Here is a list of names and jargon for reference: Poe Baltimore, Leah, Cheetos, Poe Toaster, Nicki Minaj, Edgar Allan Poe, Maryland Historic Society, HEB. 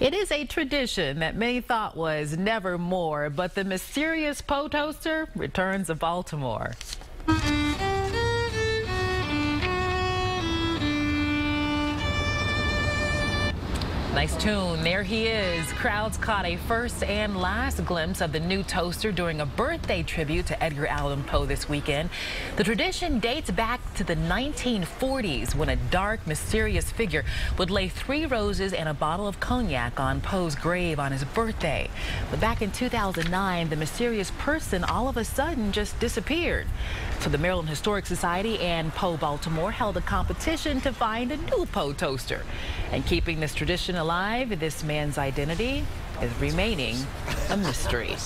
It is a tradition that many thought was never more, but the mysterious Poe Toaster returns to Baltimore. Nice tune. There he is. Crowds caught a first and last glimpse of the new toaster during a birthday tribute to Edgar Allan Poe this weekend. The tradition dates back to the 1940s when a dark, mysterious figure would lay 3 roses and a bottle of cognac on Poe's grave on his birthday. But back in 2009, the mysterious person all of a sudden just disappeared. So the Maryland Historic Society and Poe Baltimore held a competition to find a new Poe toaster. And keeping this tradition alive, this man's identity is remaining a mystery.